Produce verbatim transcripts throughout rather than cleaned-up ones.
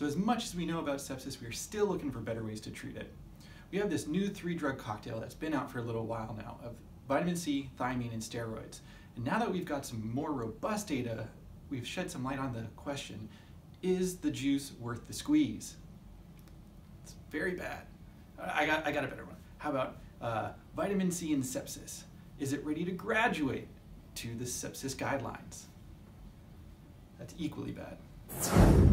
So as much as we know about sepsis, we are still looking for better ways to treat it. We have this new three-drug cocktail that's been out for a little while now of vitamin C, thiamine, and steroids. And now that we've got some more robust data, we've shed some light on the question, is the juice worth the squeeze? It's very bad. I got, I got a better one. How about uh, vitamin C in sepsis? Is it ready to graduate to the sepsis guidelines? That's equally bad.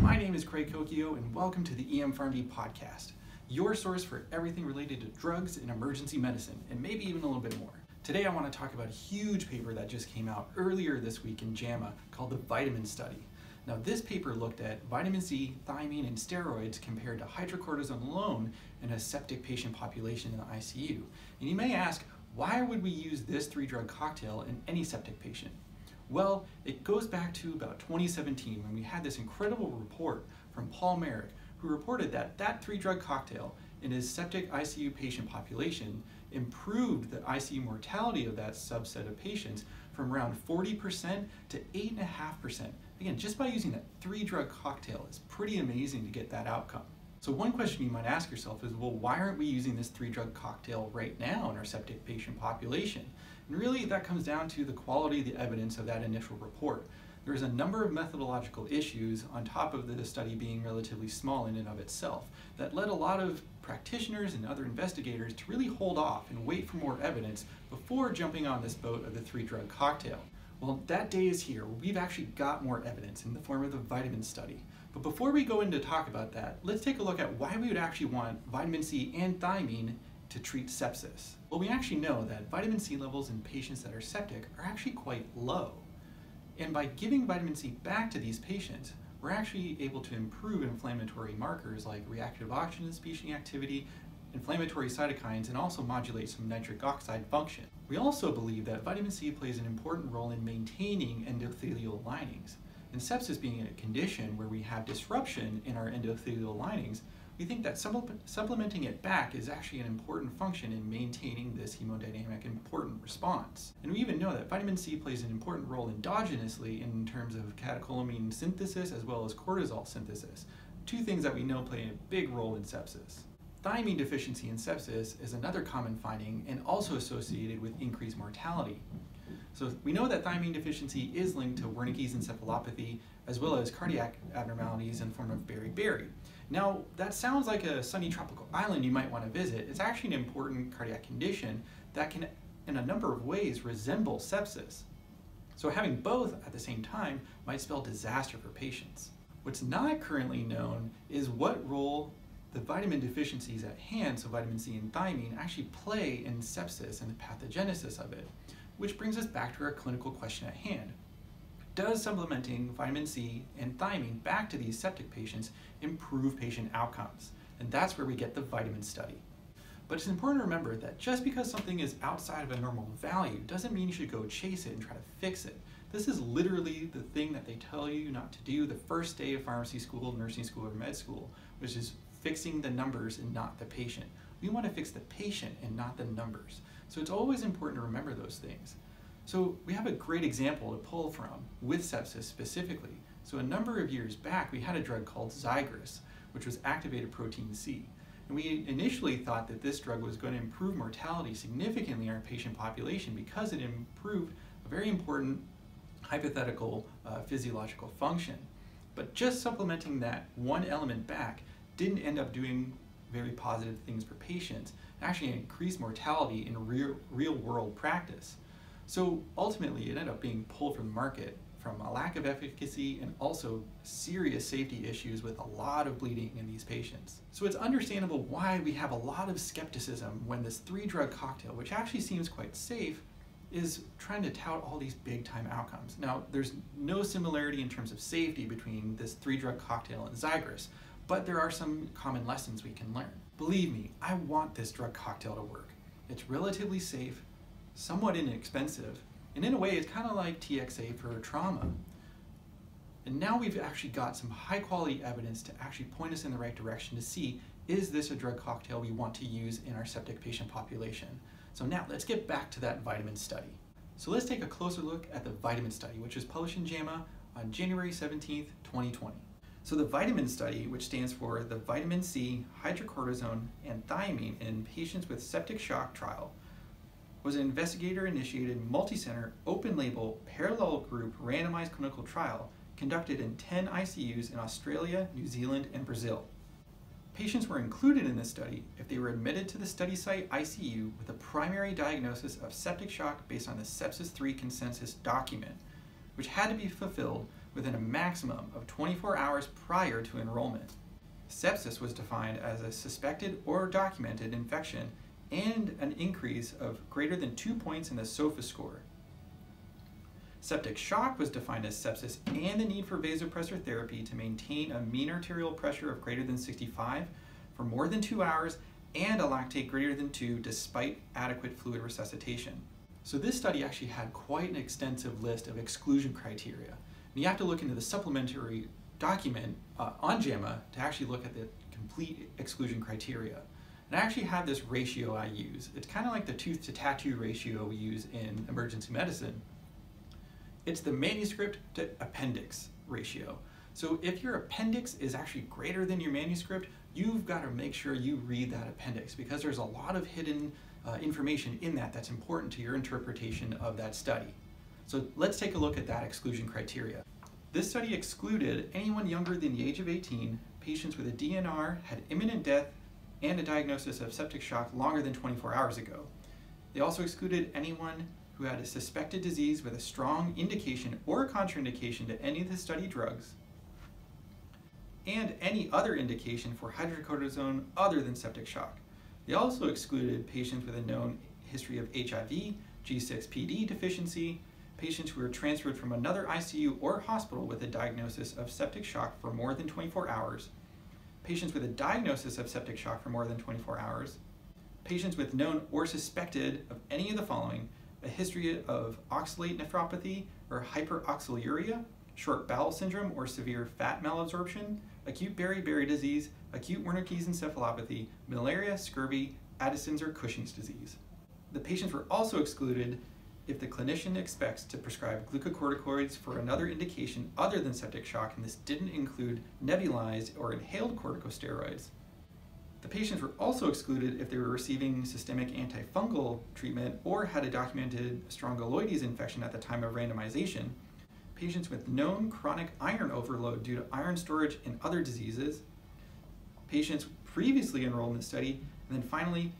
My name is Craig Cocchio, and welcome to the E M PharmD Podcast, your source for everything related to drugs and emergency medicine, and maybe even a little bit more. Today I want to talk about a huge paper that just came out earlier this week in JAMA called the Vitamin Study. Now this paper looked at vitamin C, thiamine, and steroids compared to hydrocortisone alone in a septic patient population in the I C U. And you may ask, why would we use this three-drug cocktail in any septic patient? Well, it goes back to about twenty seventeen when we had this incredible report from Paul Merrick, who reported that that three-drug cocktail in his septic I C U patient population improved the I C U mortality of that subset of patients from around forty percent to eight point five percent. Again, just by using that three-drug cocktail, it's pretty amazing to get that outcome. So one question you might ask yourself is, well, why aren't we using this three-drug cocktail right now in our septic patient population? And really, that comes down to the quality of the evidence of that initial report. There's a number of methodological issues on top of the study being relatively small in and of itself that led a lot of practitioners and other investigators to really hold off and wait for more evidence before jumping on this boat of the three-drug cocktail. Well, that day is here. We've actually got more evidence in the form of the vitamin study. But before we go in to talk about that, let's take a look at why we would actually want vitamin C and thiamine to treat sepsis. Well, we actually know that vitamin C levels in patients that are septic are actually quite low. And by giving vitamin C back to these patients, we're actually able to improve inflammatory markers like reactive oxygen species activity, inflammatory cytokines, and also modulate some nitric oxide function. We also believe that vitamin C plays an important role in maintaining endothelial linings. And sepsis being a condition where we have disruption in our endothelial linings, we think that supplementing it back is actually an important function in maintaining this hemodynamic important response. And we even know that vitamin C plays an important role endogenously in terms of catecholamine synthesis as well as cortisol synthesis, two things that we know play a big role in sepsis. Thiamine deficiency in sepsis is another common finding and also associated with increased mortality. So we know that thiamine deficiency is linked to Wernicke's encephalopathy as well as cardiac abnormalities in the form of beriberi. Now, that sounds like a sunny tropical island you might want to visit. It's actually an important cardiac condition that can, in a number of ways, resemble sepsis. So having both at the same time might spell disaster for patients. What's not currently known is what role the vitamin deficiencies at hand, so vitamin C and thiamine, actually play in sepsis and the pathogenesis of it. Which brings us back to our clinical question at hand. Does supplementing vitamin C and thiamine back to these septic patients improve patient outcomes? And that's where we get the vitamin study. But it's important to remember that just because something is outside of a normal value doesn't mean you should go chase it and try to fix it. This is literally the thing that they tell you not to do the first day of pharmacy school, nursing school, or med school, which is fixing the numbers and not the patient. We want to fix the patient and not the numbers. So it's always important to remember those things. So we have a great example to pull from with sepsis specifically. So a number of years back, we had a drug called Xigris, which was activated protein C. And we initially thought that this drug was going to improve mortality significantly in our patient population because it improved a very important hypothetical uh, physiological function. But just supplementing that one element back didn't end up doing very positive things for patients, and actually increased mortality in real, real world practice. So ultimately, it ended up being pulled from the market from a lack of efficacy and also serious safety issues with a lot of bleeding in these patients. So it's understandable why we have a lot of skepticism when this three-drug cocktail, which actually seems quite safe, is trying to tout all these big-time outcomes. Now, there's no similarity in terms of safety between this three-drug cocktail and Xigris, but there are some common lessons we can learn. Believe me, I want this drug cocktail to work. It's relatively safe, somewhat inexpensive, and in a way it's kind of like T X A for trauma. And now we've actually got some high quality evidence to actually point us in the right direction to see, is this a drug cocktail we want to use in our septic patient population? So now let's get back to that vitamin study. So let's take a closer look at the vitamin study, which was published in JAMA on January seventeenth, twenty twenty. So the vitamin study, which stands for the vitamin C, hydrocortisone, and thiamine in patients with septic shock trial, was an investigator-initiated, multicenter, open-label, parallel group randomized clinical trial conducted in ten I C Us in Australia, New Zealand, and Brazil. Patients were included in this study if they were admitted to the study site I C U with a primary diagnosis of septic shock based on the Sepsis three consensus document, which had to be fulfilled within a maximum of twenty-four hours prior to enrollment. Sepsis was defined as a suspected or documented infection and an increase of greater than two points in the SOFA score. Septic shock was defined as sepsis and the need for vasopressor therapy to maintain a mean arterial pressure of greater than sixty-five for more than two hours and a lactate greater than two despite adequate fluid resuscitation. So this study actually had quite an extensive list of exclusion criteria. And you have to look into the supplementary document uh, on JAMA to actually look at the complete exclusion criteria. And I actually have this ratio I use. It's kind of like the tooth to tattoo ratio we use in emergency medicine. It's the manuscript to appendix ratio. So if your appendix is actually greater than your manuscript, you've got to make sure you read that appendix because there's a lot of hidden uh, information in that that's important to your interpretation of that study. So let's take a look at that exclusion criteria. This study excluded anyone younger than the age of eighteen, patients with a D N R, had imminent death, and a diagnosis of septic shock longer than twenty-four hours ago. They also excluded anyone who had a suspected disease with a strong indication or contraindication to any of the study drugs, and any other indication for hydrocortisone other than septic shock. They also excluded patients with a known history of H I V, G six P D deficiency, patients who were transferred from another I C U or hospital with a diagnosis of septic shock for more than twenty-four hours, patients with a diagnosis of septic shock for more than twenty-four hours, patients with known or suspected of any of the following: a history of oxalate nephropathy or hyperoxaluria, short bowel syndrome or severe fat malabsorption, acute beriberi disease, acute Wernicke's encephalopathy, malaria, scurvy, Addison's or Cushing's disease. The patients were also excluded if the clinician expects to prescribe glucocorticoids for another indication other than septic shock, and this didn't include nebulized or inhaled corticosteroids. The patients were also excluded if they were receiving systemic antifungal treatment or had a documented Strongyloides infection at the time of randomization, patients with known chronic iron overload due to iron storage and other diseases, patients previously enrolled in the study, and then finally,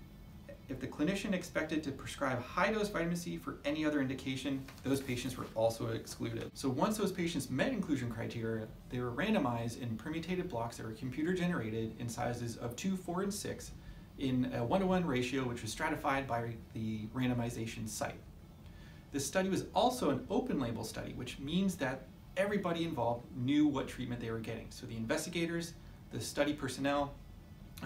if the clinician expected to prescribe high-dose vitamin C for any other indication, those patients were also excluded. So once those patients met inclusion criteria, they were randomized in permutated blocks that were computer-generated in sizes of two, four, and six in a one-to-one ratio, which was stratified by the randomization site. This study was also an open-label study, which means that everybody involved knew what treatment they were getting. So the investigators, the study personnel,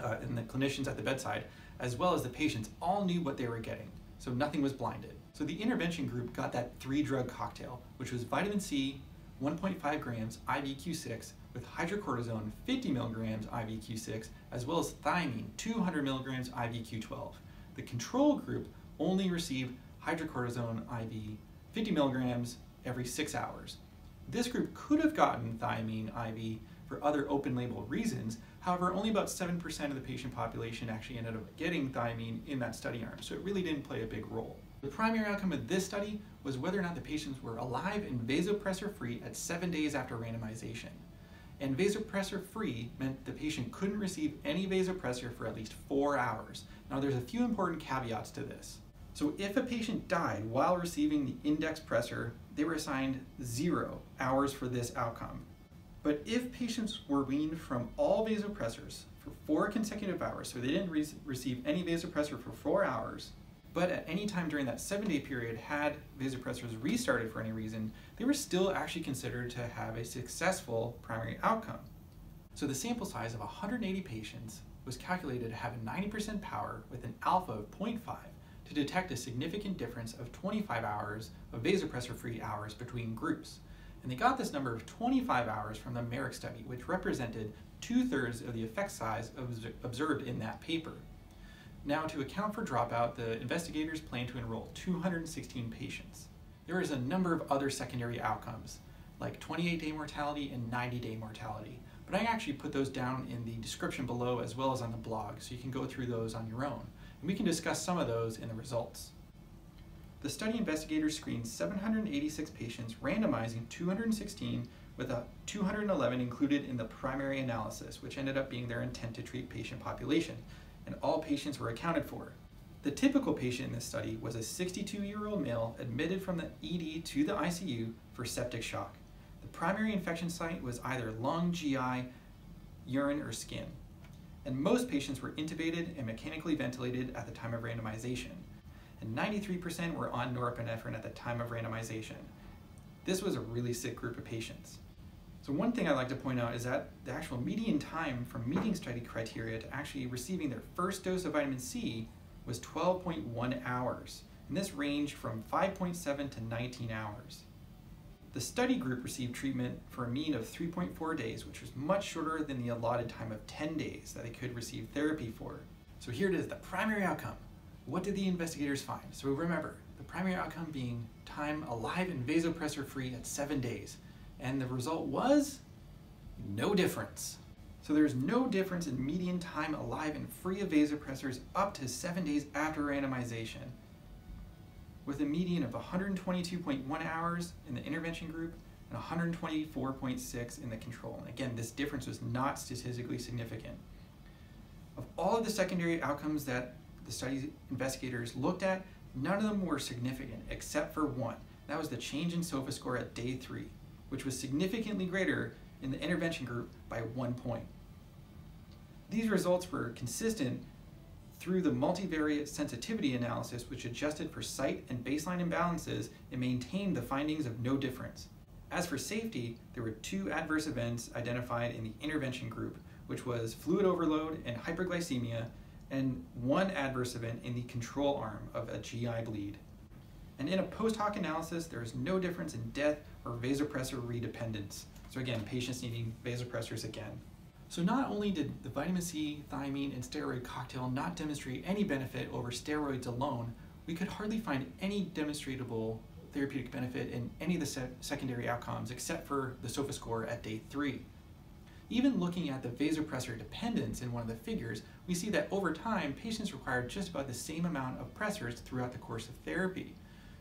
uh, and the clinicians at the bedside, as well as the patients, all knew what they were getting, so nothing was blinded. So the intervention group got that three-drug cocktail, which was vitamin C, one point five grams I V Q six, with hydrocortisone, fifty milligrams I V Q six, as well as thiamine, two hundred milligrams I V Q twelve. The control group only received hydrocortisone I V, fifty milligrams every six hours. This group could have gotten thiamine I V for other open-label reasons. However, only about seven percent of the patient population actually ended up getting thiamine in that study arm, so it really didn't play a big role. The primary outcome of this study was whether or not the patients were alive and vasopressor-free at seven days after randomization. And vasopressor-free meant the patient couldn't receive any vasopressor for at least four hours. Now, there's a few important caveats to this. So if a patient died while receiving the index pressor, they were assigned zero hours for this outcome. But if patients were weaned from all vasopressors for four consecutive hours, so they didn't re receive any vasopressor for four hours, but at any time during that seven-day period had vasopressors restarted for any reason, they were still actually considered to have a successful primary outcome. So the sample size of one hundred eighty patients was calculated to have a ninety percent power with an alpha of zero point five to detect a significant difference of twenty-five hours of vasopressor-free hours between groups. And they got this number of twenty-five hours from the Merrick study, which represented two-thirds of the effect size observed in that paper. Now, to account for dropout, the investigators planned to enroll two hundred sixteen patients. There is a number of other secondary outcomes, like twenty-eight day mortality and ninety day mortality. But I actually put those down in the description below as well as on the blog, so you can go through those on your own. And we can discuss some of those in the results. The study investigators screened seven hundred eighty-six patients, randomizing two hundred sixteen, with a two hundred eleven included in the primary analysis, which ended up being their intent to treat patient population, and all patients were accounted for. The typical patient in this study was a sixty-two-year-old male admitted from the E D to the I C U for septic shock. The primary infection site was either lung, G I, urine, or skin. And most patients were intubated and mechanically ventilated at the time of randomization. And ninety-three percent were on norepinephrine at the time of randomization. This was a really sick group of patients. So one thing I'd like to point out is that the actual median time from meeting study criteria to actually receiving their first dose of vitamin C was twelve point one hours, and this ranged from five point seven to nineteen hours. The study group received treatment for a mean of three point four days, which was much shorter than the allotted time of ten days that they could receive therapy for. So here it is, the primary outcome. What did the investigators find? So remember, the primary outcome being time alive and vasopressor-free at seven days. And the result was no difference. So there's no difference in median time alive and free of vasopressors up to seven days after randomization, with a median of one hundred twenty-two point one hours in the intervention group and one hundred twenty-four point six in the control. And again, this difference was not statistically significant. Of all of the secondary outcomes that the study investigators looked at, none of them were significant except for one. That was the change in SOFA score at day three, which was significantly greater in the intervention group by one point. These results were consistent through the multivariate sensitivity analysis, which adjusted for site and baseline imbalances and maintained the findings of no difference. As for safety, there were two adverse events identified in the intervention group, which was fluid overload and hyperglycemia, and one adverse event in the control arm of a G I bleed. And in a post hoc analysis, there is no difference in death or vasopressor redependence. So again, patients needing vasopressors again. So not only did the vitamin C, thiamine, and steroid cocktail not demonstrate any benefit over steroids alone, we could hardly find any demonstrable therapeutic benefit in any of the se secondary outcomes except for the SOFA score at day three. Even looking at the vasopressor dependence in one of the figures, we see that over time, patients required just about the same amount of pressors throughout the course of therapy.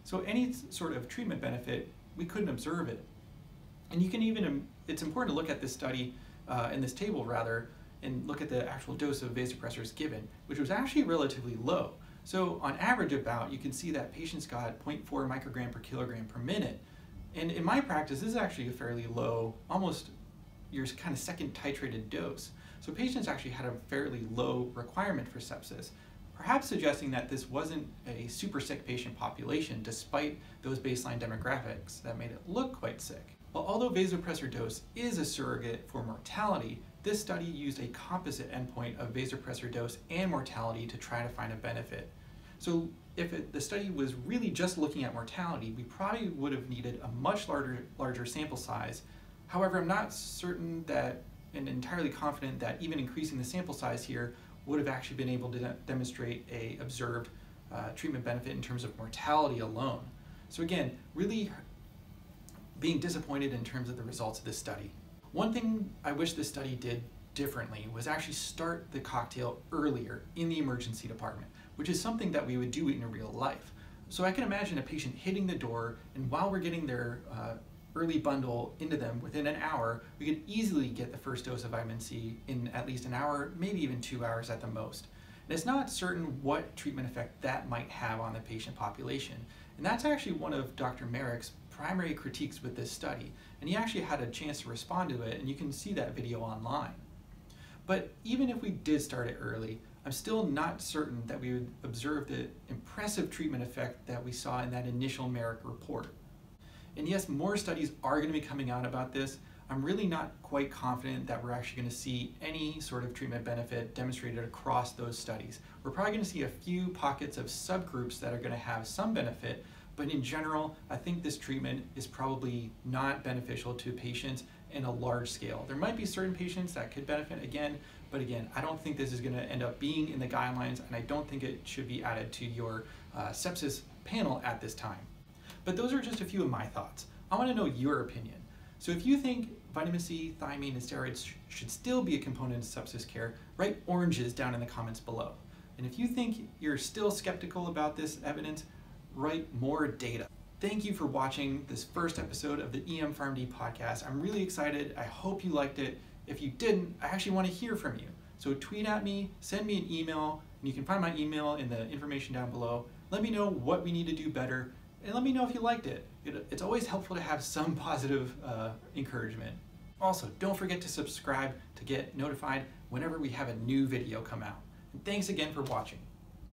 So any sort of treatment benefit, we couldn't observe it. And you can even, it's important to look at this study, uh, in this table rather, and look at the actual dose of vasopressors given, which was actually relatively low. So on average about, you can see that patients got zero point four microgram per kilogram per minute. And in my practice, this is actually a fairly low, almost your kind of second titrated dose. So patients actually had a fairly low requirement for sepsis, perhaps suggesting that this wasn't a super sick patient population despite those baseline demographics that made it look quite sick. But although vasopressor dose is a surrogate for mortality, this study used a composite endpoint of vasopressor dose and mortality to try to find a benefit. So if it, the study was really just looking at mortality, we probably would have needed a much larger, larger sample size. However, I'm not certain that, and entirely confident that even increasing the sample size here would have actually been able to de demonstrate a observed uh, treatment benefit in terms of mortality alone. So again, really being disappointed in terms of the results of this study. One thing I wish this study did differently was actually start the cocktail earlier in the emergency department, which is something that we would do in real life. So I can imagine a patient hitting the door, and while we're getting their uh, early bundle into them within an hour, we could easily get the first dose of vitamin C in at least an hour, maybe even two hours at the most. And it's not certain what treatment effect that might have on the patient population. And that's actually one of Doctor Merrick's primary critiques with this study. And he actually had a chance to respond to it, and you can see that video online. But even if we did start it early, I'm still not certain that we would observe the impressive treatment effect that we saw in that initial Merrick report. And yes, more studies are going to be coming out about this. I'm really not quite confident that we're actually going to see any sort of treatment benefit demonstrated across those studies. We're probably going to see a few pockets of subgroups that are going to have some benefit, but in general, I think this treatment is probably not beneficial to patients in a large scale. There might be certain patients that could benefit again, but again, I don't think this is going to end up being in the guidelines, and I don't think it should be added to your uh, sepsis panel at this time. But those are just a few of my thoughts. I want to know your opinion. So if you think vitamin C, thiamine, and steroids sh should still be a component of sepsis care. Write oranges down in the comments below. And if you think you're still skeptical about this evidence, write more data. Thank you for watching this first episode of the E M PharmD Podcast. I'm really excited. I hope you liked it. If you didn't, I actually want to hear from you. So tweet at me, send me an email, and you can find my email in the information down below. Let me know what we need to do better, and let me know if you liked it. it it's always helpful to have some positive uh, encouragement. Also, don't forget to subscribe to get notified whenever we have a new video come out. And thanks again for watching.